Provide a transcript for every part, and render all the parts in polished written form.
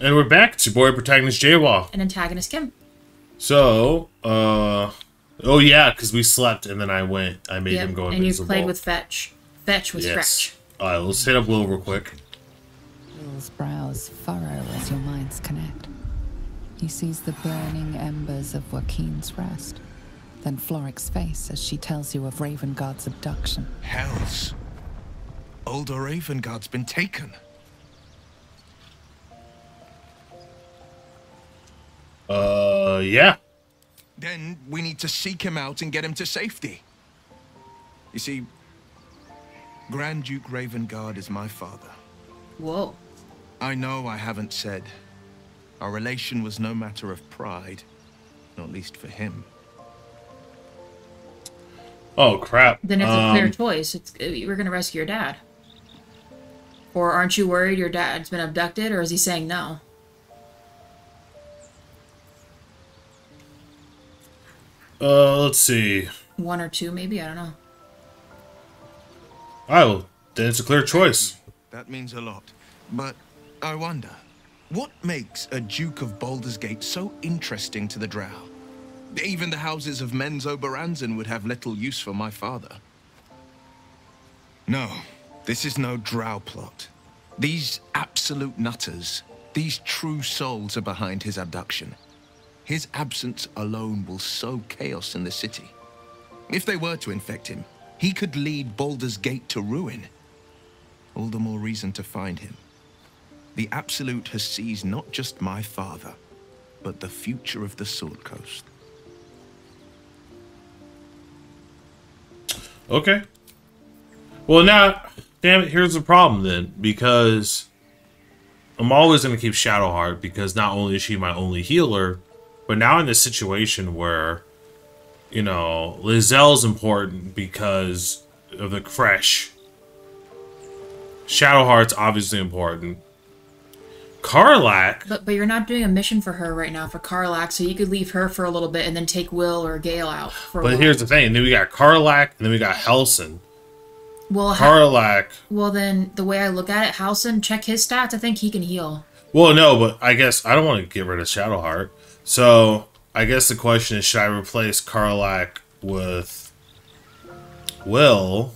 And we're back to boy protagonist JWa. And antagonist Kim. So, oh yeah, because we slept and then I made him go invincible. And you played with Fetch. Fetch was Fetch. Alright, let's hit up Wyll real quick. Will's brows furrow as your minds connect. He sees the burning embers of Joaquin's rest, then Florrick's face as she tells you of Ravengard's abduction. Hells. Older Ravengard's been taken. Yeah. Then we need to seek him out and get him to safety. You see, Grand Duke Ravengard is my father. Whoa. I know I haven't said. Our relation was no matter of pride, not least for him. Oh, crap. Then it's a clear choice. We're going to rescue your dad. Or aren't you worried your dad's been abducted, or is he saying no? Let's see. One or two, maybe? I don't know. Oh, then it's a clear choice. That means a lot. But I wonder, what makes a Duke of Baldur's Gate so interesting to the Drow? Even the houses of Menzo Baranzen would have little use for my father. No, this is no Drow plot. These absolute nutters, these true souls are behind his abduction. His absence alone will sow chaos in the city. If they were to infect him, he could lead Baldur's Gate to ruin. All the more reason to find him. The Absolute has seized not just my father, but the future of the Sword Coast. Okay. Well, now, damn it, here's the problem then, because I'm always going to keep Shadowheart, because not only is she my only healer, but now in this situation where, you know, Lizelle's important because of the crash. Shadowheart's obviously important. Karlach? But you're not doing a mission for her right now, for Karlach, so you could leave her for a little bit and then take Wyll or Gale out. But here's the thing, then we got Karlach, and then we got Halsin. Well, Karlach. Well, then, the way I look at it, Halsin, check his stats, I think he can heal. Well, no, but I guess I don't want to get rid of Shadowheart. So, I guess the question is, should I replace Karlach with Wyll?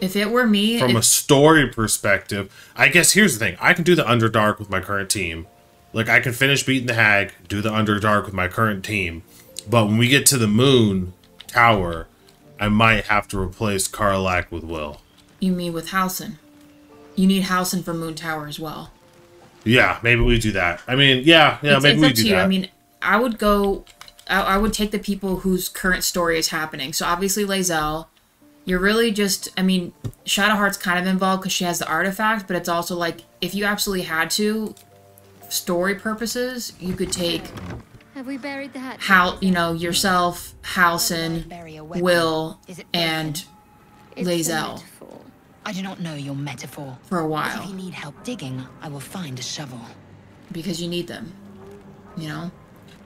If it were me... From a story perspective, I guess here's the thing. I can do the Underdark with my current team. Like, I can finish beating the hag, do the Underdark with my current team. But when we get to the Moon Tower, I might have to replace Karlach with Wyll. You mean with Halsin? You need Halsin for Moon Tower as well. Yeah, maybe we do that. I mean, yeah, maybe we do that. I mean, I would go... I would take the people whose current story is happening. So, obviously, Lae'zel... You're really just, I mean, Shadowheart's kind of involved because she has the artifact, but it's also like, if you absolutely had to, story purposes, you could take, yourself, Halsin, Wyll, and Lae'zel. I do not know your metaphor. For a while. If you need help digging, I will find a shovel. Because you need them, you know?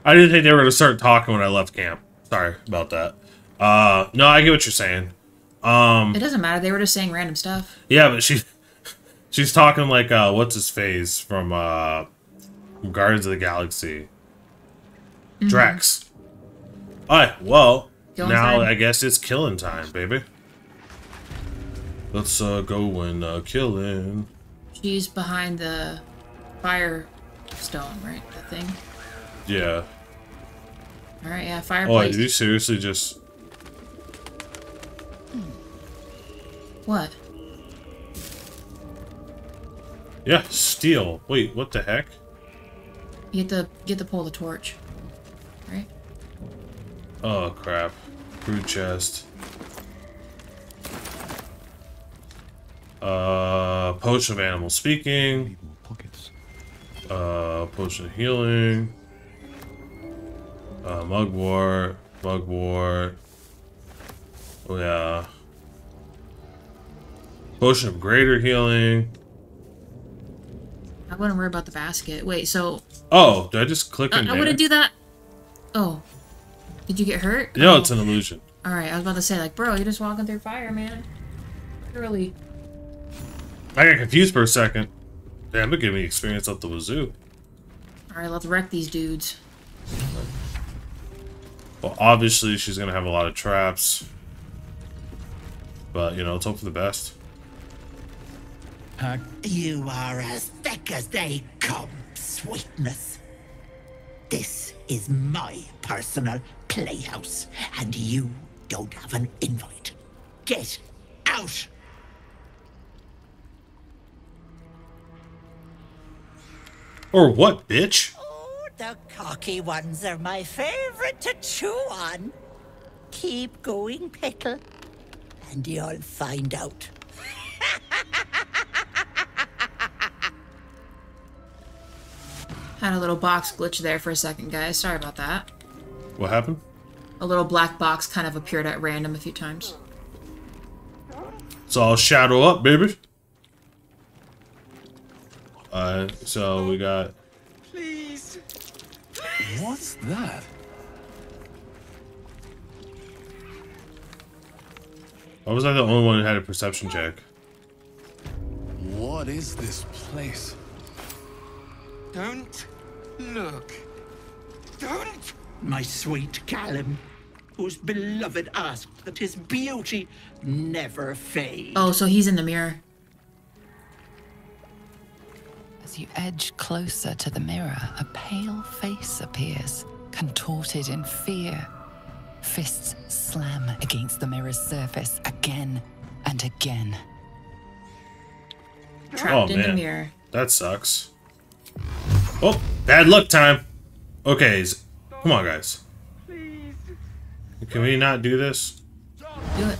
I didn't think they were going to start talking when I left camp. Sorry about that. No, I get what you're saying. It doesn't matter. They were just saying random stuff. Yeah, but she's talking like what's his face from Guardians of the Galaxy. Mm-hmm. Drax. All right. Well, now I guess it's killing time, baby. Let's go and killing. She's behind the firestone, right? The thing. Yeah. All right. Yeah. Fireplace. Oh, did you seriously just? What? Yeah, steel. Wait, what the heck? You get to pull the torch, right? Oh crap! Brood chest. Potion of animal speaking. Potion of healing. Mugwort. Mugwort. Oh yeah. Potion of greater healing. I wouldn't worry about the basket. Wait, so... Oh, did I just click in there? I wouldn't do that. Oh. Did you get hurt? No, it's an illusion. Alright, I was about to say, like, bro, you're just walking through fire, man. Really. I got confused for a second. Damn, it gave me experience up the wazoo. Alright, let's wreck these dudes. Well, obviously she's gonna have a lot of traps. But, you know, let's hope for the best. You are as thick as they come, sweetness. This is my personal playhouse, and you don't have an invite. Get out! Or what, bitch? Oh, the cocky ones are my favorite to chew on. Keep going, Pickle, and you'll find out. Had a little box glitch there for a second, guys. Sorry about that. What happened? A little black box kind of appeared at random a few times. It's all shadow up, baby. Alright, so we got... Please. Please. What's that? Why was I the only one who had a perception check? What is this place? Don't look. Don't! My sweet Callum, whose beloved asked that his beauty never fade. Oh, so he's in the mirror. As you edge closer to the mirror, a pale face appears, contorted in fear. Fists slam against the mirror's surface again and again. Trapped in the mirror. That sucks. Oh, bad luck time. Okay, come on, guys. Please. Can we not do this? Do it.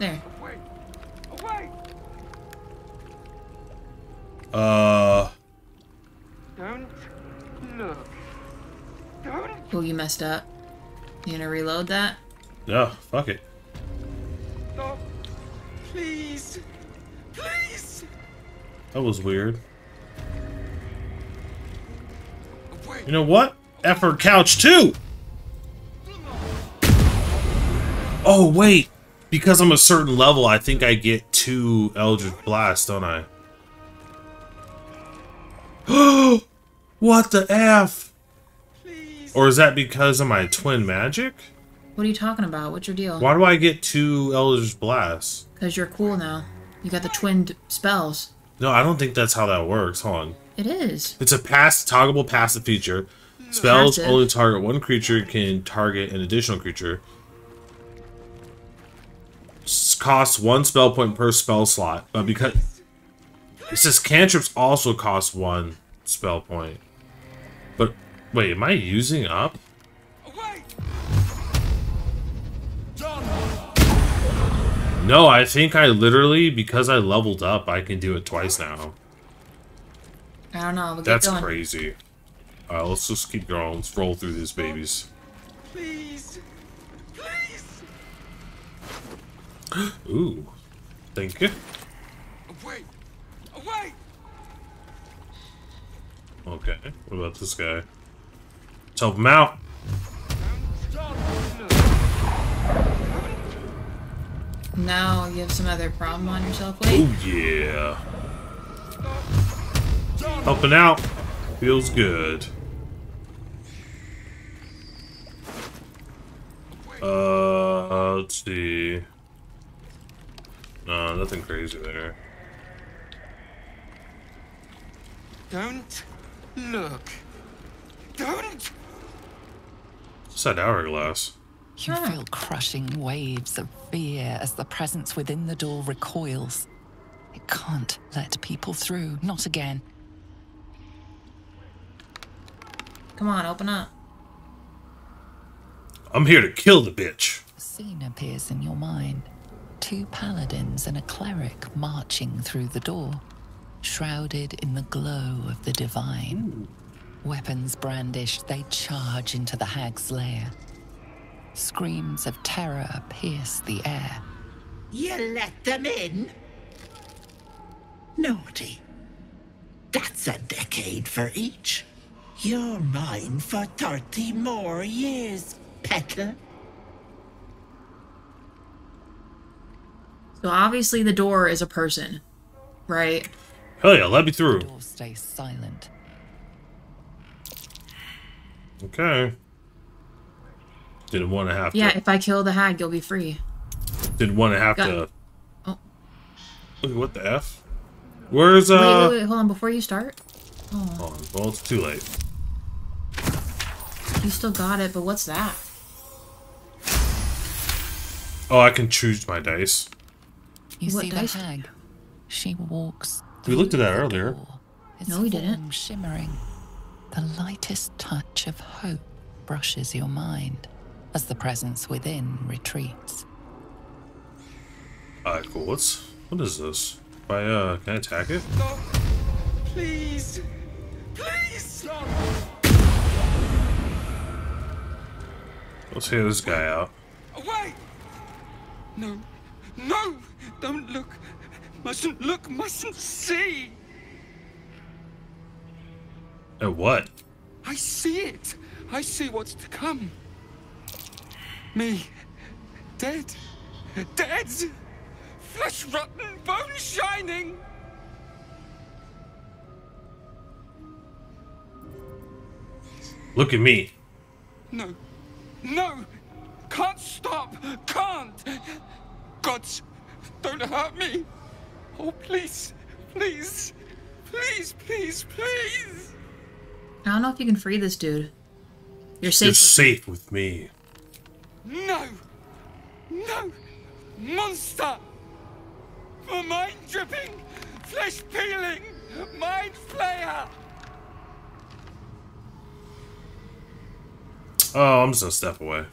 There. Away. Away. Don't look. Don't. Oh, you messed up. You gonna reload that? No, fuck it. Stop. Please. Please. That was weird. You know what? Effort couch too! Oh wait! Because I'm a certain level, I think I get 2 Eldritch Blast, don't I? Oh! What the F? Please. Or is that because of my twin magic? What are you talking about? What's your deal? Why do I get 2 Eldritch Blasts? Because you're cool now. You got the twin spells. No, I don't think that's how that works. Hold on. It is. It's a toggleable passive feature. Spells only target one creature, can target an additional creature. Costs 1 spell point per spell slot, but because it says cantrips also cost 1 spell point. But wait, am I using up? No, I think I literally, because I leveled up, I can do it twice now. I don't know. We'll That's get crazy. Alright, let's just keep going. Let's roll through these babies. Please. Please. Ooh. Thank you. Away. Away. Okay. What about this guy? Let's help him out. Now you have some other problem on yourself, Wade? Oh, yeah. Helping out. Feels good. Let's see. No, nothing crazy there. Don't look. Don't. What's that hourglass? You feel crushing waves of fear as the presence within the door recoils. It can't let people through, not again. Come on, open up. I'm here to kill the bitch. A scene appears in your mind. 2 paladins and a cleric marching through the door, shrouded in the glow of the divine. Ooh. Weapons brandished, they charge into the hag's lair. Screams of terror pierce the air. You let them in? Naughty. That's a decade for each. You're mine for 30 more years, Petal. So obviously the door is a person. Right. Hell yeah, let me through. The door stays silent. Okay. Didn't want to have to. Yeah, if I kill the hag, you'll be free. Didn't want to have to. Oh. What the F? Where's Wait, hold on. Before you start. Oh. Well, it's too late. You still got it, but what's that? Oh, I can choose my dice. You see the hag? She walks. We looked at that earlier. No, we didn't. Shimmering. The lightest touch of hope brushes your mind as the presence within retreats. Alright, cool. What is this? Can I attack it? No. Please. Please. No. Let's hear this guy out. Away! No. No! Don't look. Mustn't look. Mustn't see. At what? I see it. I see what's to come. Me. Dead. Dead. Flesh rotten, bone shining. Look at me. No. No. Can't stop. Can't. Gods, don't hurt me. Oh, please. Please. Please, please, please. I don't know if you can free this dude. You're safe. You're safe with me. No. No. Monster. Mind dripping, flesh peeling, mind flayer. Oh, I'm just a step away.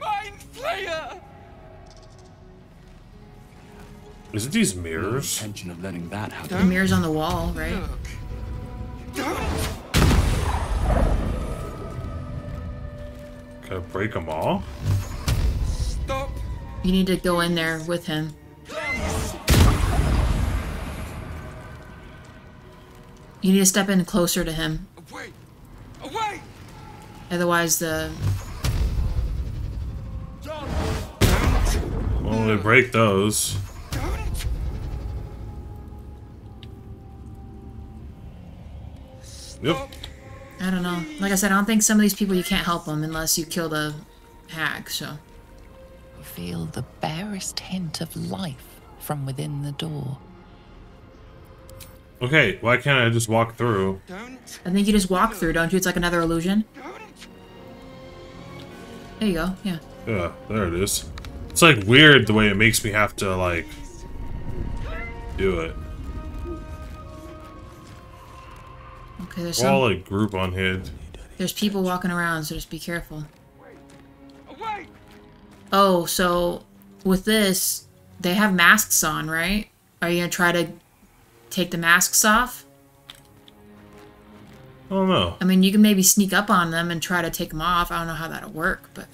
Mind flayer. Is it these mirrors? No intention of letting that happen. The mirrors on the wall, right? Look. Don't. Can I break them all? Stop. You need to go in there with him. Please. You need to step in closer to him. Away! Away! Otherwise, the. Don't. Well, they break those. Don't. Yep. I don't know. Like I said, I don't think some of these people you can't help them unless you kill the hag. So. Feel the barest hint of life from within the door. Okay, why can't I just walk through? I think you just walk through, don't you? It's like another illusion. There you go. Yeah. Yeah, there it is. It's like weird the way it makes me have to like do it. Okay, there's some... all like group on here. There's people walking around, so just be careful. Oh, so with this, they have masks on, right? Are you gonna try to take the masks off? I don't know. I mean, you can maybe sneak up on them and try to take them off. I don't know how that'll work, but...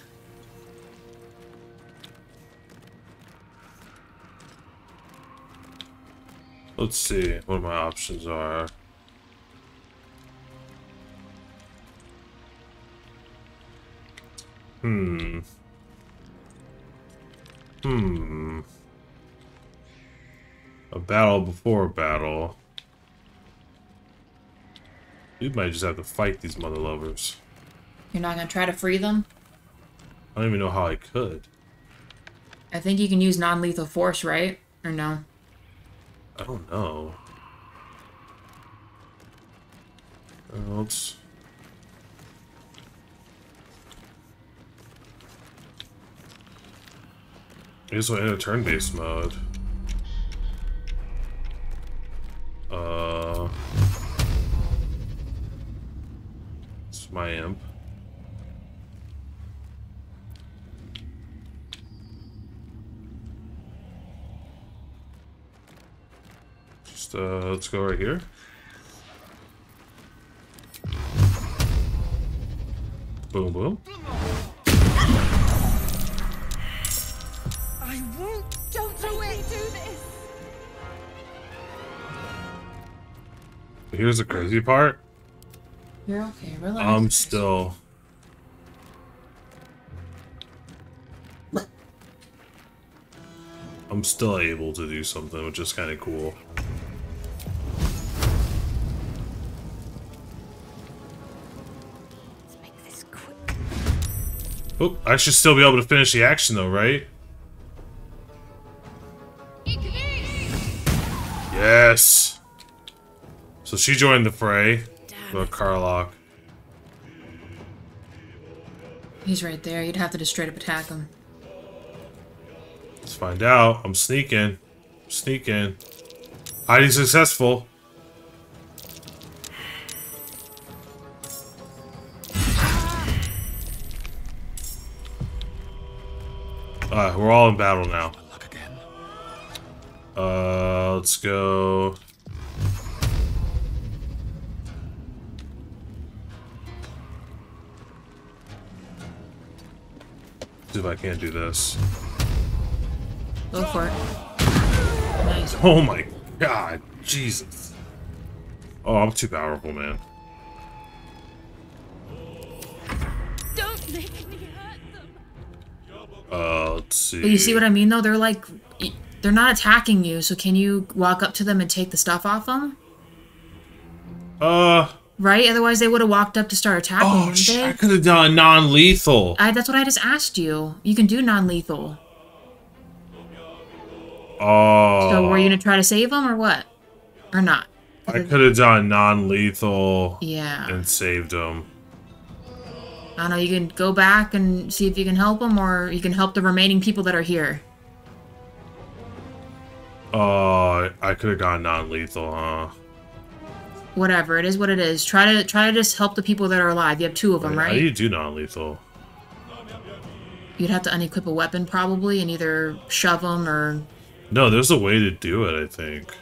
Let's see what my options are. A battle before a battle. You might just have to fight these mother lovers. You're not gonna try to free them? I don't even know how I could. I think you can use non-lethal force, right? Or no? I don't know. Let's... I guess we're in a turn-based mode. It's my imp. Just let's go right here. Boom, boom. Here's the crazy part. You're okay, relax. I'm still... I'm still able to do something, which is kind of cool. Oh, I should still be able to finish the action though, right? Yes! So she joined the fray. Little Karlach. He's right there. You'd have to just straight up attack him. Let's find out. I'm sneaking. I'm sneaking. Hiding successful. Alright, we're all in battle now. Let's go. See if I can't do this. Go for it. Nice. Oh my god, Jesus. Oh, I'm too powerful, man. Don't make me hurt them. Let's see. But you see what I mean, though? They're like... They're not attacking you, so can you walk up to them and take the stuff off them? Right? Otherwise they would have walked up to start attacking, wouldn't they? I could have done non-lethal. That's what I just asked you. You can do non-lethal. Oh. So were you going to try to save them or what? Or not? I could have done non-lethal and saved them. I don't know, you can go back and see if you can help them, or you can help the remaining people that are here. Oh, I could have gone non-lethal, huh? Whatever, it is what it is. Try to just help the people that are alive. You have two of them, right? How do you do non-lethal? You'd have to unequip a weapon, probably, and either shove them or... No, there's a way to do it, I think.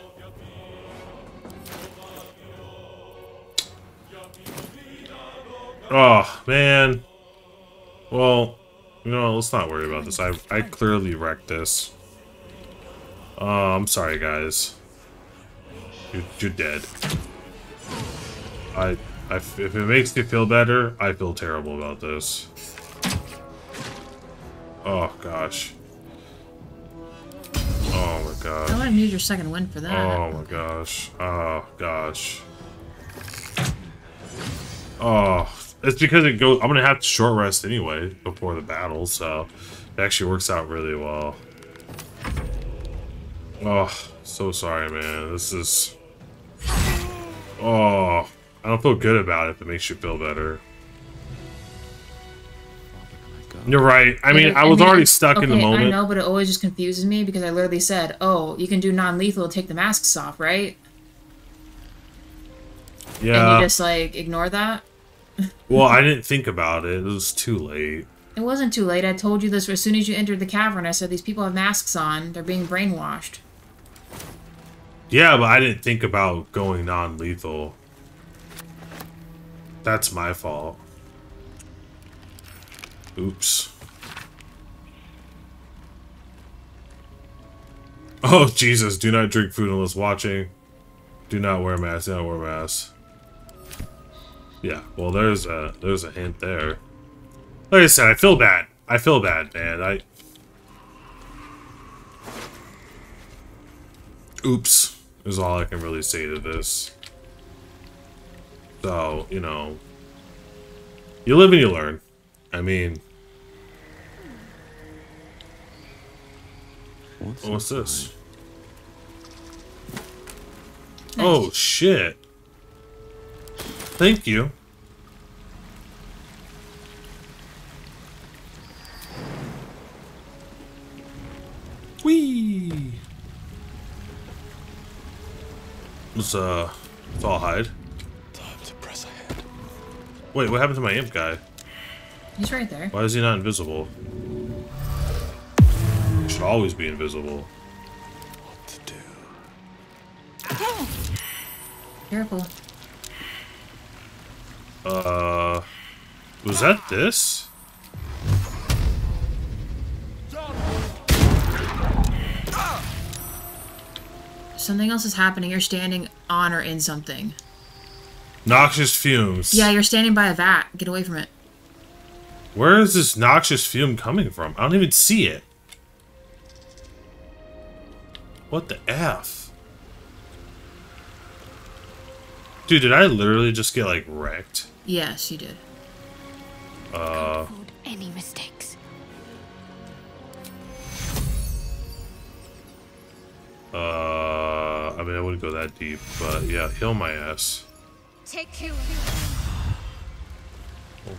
Oh, man. Well, you know, let's not worry about this. I clearly wrecked this. I'm sorry, guys. You're dead. If it makes you feel better, I feel terrible about this. Oh gosh. Oh my gosh. I would have needed your second win for that. Oh my gosh. Oh gosh. Oh, it's because it goes. I'm gonna have to short rest anyway before the battle, so it actually works out really well. Oh, so sorry, man. This is... Oh, I don't feel good about it if it makes you feel better. You're right. I mean, I was already stuck in the moment. I know, but it always just confuses me because I literally said, oh, you can do non-lethal to take the masks off, right? Yeah. And you just, like, ignore that? Well, I didn't think about it. It was too late. It wasn't too late. I told you this as soon as you entered the cavern. I said, these people have masks on. They're being brainwashed. Yeah, but I didn't think about going non-lethal. That's my fault. Oops. Oh, Jesus. Do not drink food unless watching. Do not wear masks. Do not wear masks. Yeah, well, there's a hint there. Like I said, I feel bad. I feel bad, man. Oops. Is all I can really say to this. So, you know, you live and you learn. I mean, what's this? Nice. Oh shit! Thank you. Whee! Let's all hide. Wait, what happened to my imp guy? He's right there. Why is he not invisible? He should always be invisible. What to do? Oh. Careful. Was that this? Something else is happening. You're standing on or in something. Noxious fumes. Yeah, you're standing by a vat. Get away from it. Where is this noxious fume coming from? I don't even see it. What the F? Dude, did I literally just get, like, wrecked? Yes, you did. any mistakes. I mean, I wouldn't go that deep, but yeah, heal my ass. Take care. Oh.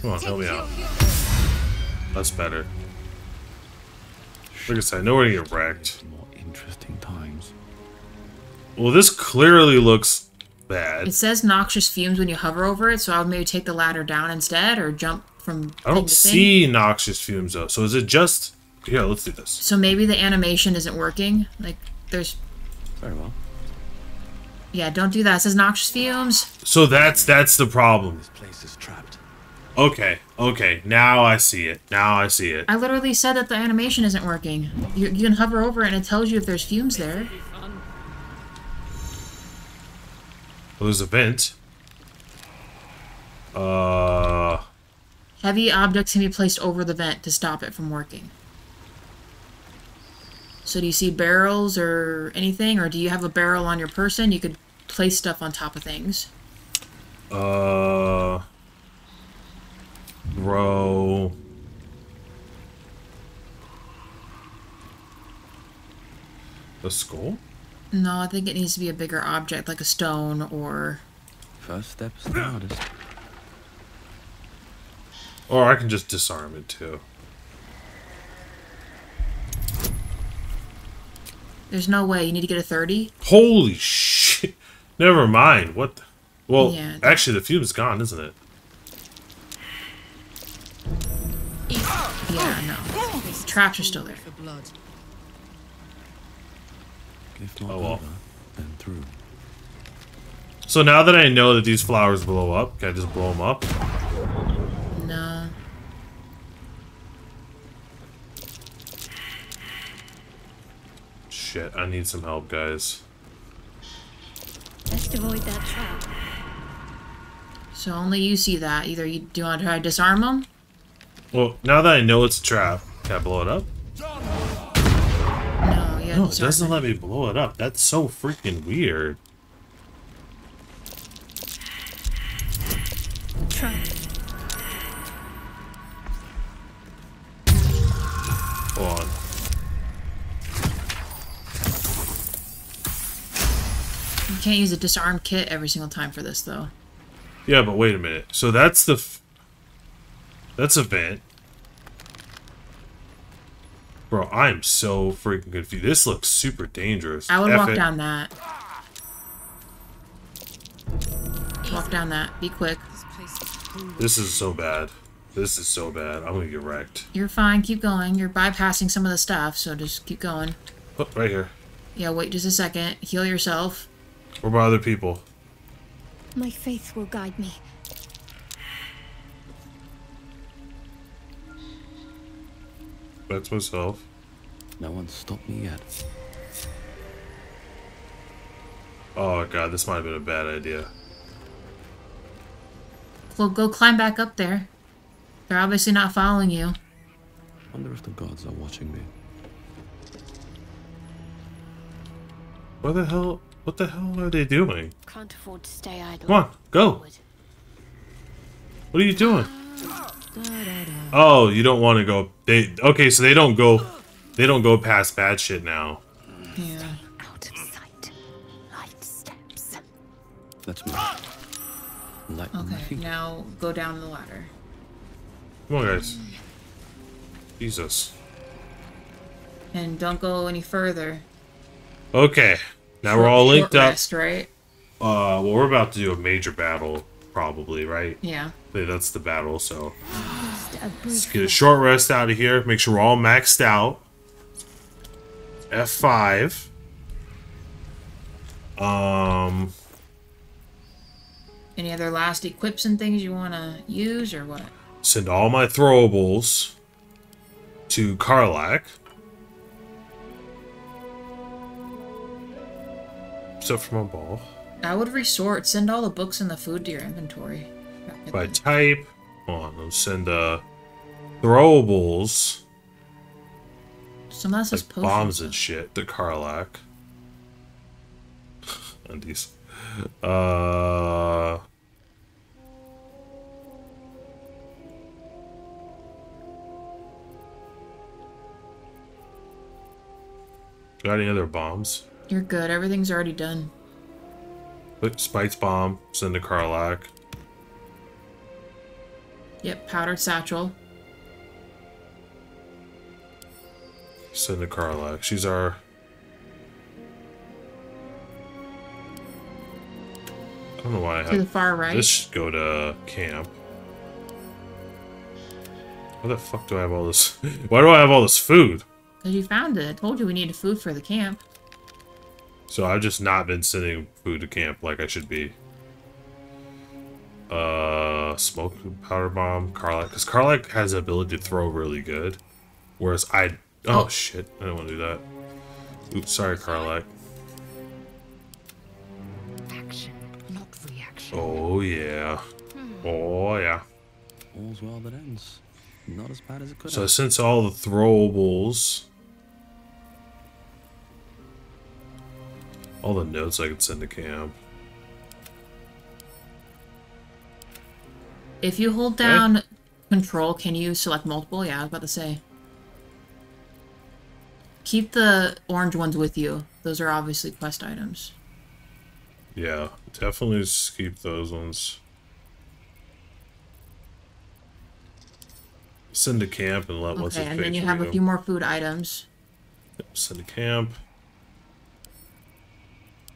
Come on, help me out. That's better. Like I said, I know where to get wrecked. More interesting times. Well, this clearly looks bad. It says noxious fumes when you hover over it, so I would maybe take the ladder down instead, or jump from. I don't see noxious fumes though. So is it just? Yeah, let's do this. So maybe the animation isn't working. Like there's. Very well. Yeah, don't do that. It says noxious fumes. So that's the problem. This place is trapped. Okay, okay. Now I see it. Now I see it. I literally said that the animation isn't working. You can hover over it and it tells you if there's fumes there. Well, there's a vent. Heavy objects can be placed over the vent to stop it from working. So do you see barrels or anything? Or do you have a barrel on your person? You could place stuff on top of things. Bro. The skull? No, I think it needs to be a bigger object, like a stone or... First step's the hardest. Or I can just disarm it, too. There's no way. You need to get a 30? Holy shit! Never mind. What? Well, yeah, actually, the fume's gone, isn't it? Yeah, no. These traps are still there. Oh well. So now that I know that these flowers blow up, can I just blow them up? No. Shit, I need some help, guys. Let's avoid that trap. So only you see that. Either you do you want to try to disarm them? Well, now that I know it's a trap, can I blow it up? No, it doesn't let me blow it up. That's so freaking weird. Try. Hold on. You can't use a disarm kit every single time for this, though. Yeah, but wait a minute. So that's the... That's a vent. Bro, I'm so freaking confused. This looks super dangerous. I would walk down that. Walk down that. Be quick. This is so bad. This is so bad. I'm gonna get wrecked. You're fine. Keep going. You're bypassing some of the stuff, so just keep going. Oh, right here. Yeah, wait just a second. Heal yourself. Or by other people. My faith will guide me. That's myself. No one stopped me yet. Oh god, this might have been a bad idea. Well, go climb back up there. They're obviously not following you. I wonder if the gods are watching me. What the hell? What the hell are they doing? Can't afford to stay idle. Come on, go. What are you doing? Oh, you don't want to go. They okay, so they don't go past bad shit now. Yeah. Stay out of sight. Light steps. That's my. Okay, now go down the ladder. Come on, guys. Jesus. And don't go any further. Okay, now we're all linked up. Rest, right? Well, we're about to do a major battle. Probably, right? Yeah. That's the battle, so... Let's get a short rest out of here. Make sure we're all maxed out. F5. Any other last equips and things you want to use, or what? Send all my throwables to Karlach. Except for my ball. I would resort. Send all the books and the food to your inventory. By type. Hold on, let's send throwables. Some of that's like bombs and shit to Karlach. Undies. Got any other bombs? You're good. Everything's already done. Look, Spite's bomb. Send to Karlach. Yep, powdered satchel. Send to Karlach. She's our... I don't know why I have... To the far right? This should go to camp. Why the fuck do I have all this... Why do I have all this food? Because you found it. I told you we needed food for the camp. So I've just not been sending food to camp like I should be. Smoke powder bomb, Karlach. Because Karlach has the ability to throw really good. Whereas I... Oh, shit. I don't want to do that. Oops, sorry, Karlach. Action, not reaction. Oh, yeah. Oh, yeah. All's well that ends. Not as bad as it could have. So since all the throwables... All the notes I could send to camp. If you hold down control, can you select multiple? Yeah, I was about to say. Keep the orange ones with you. Those are obviously quest items. Yeah, definitely just keep those ones. Send to camp and let what's okay, and then you have a few more food items. Yep, send to camp.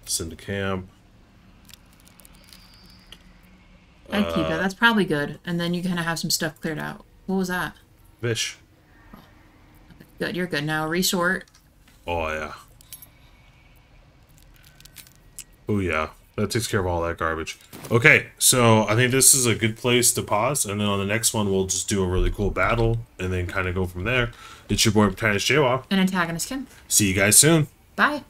Send to camp. I keep that. That's probably good. And then you kind of have some stuff cleared out. What was that? Fish. Oh, good. You're good now. Resort. Oh, yeah. Oh, yeah. That takes care of all that garbage. Okay, so I think this is a good place to pause. And then on the next one, we'll just do a really cool battle and then kind of go from there. It's your boy, ProtagonistJWa. And Antagonist Kim. See you guys soon. Bye.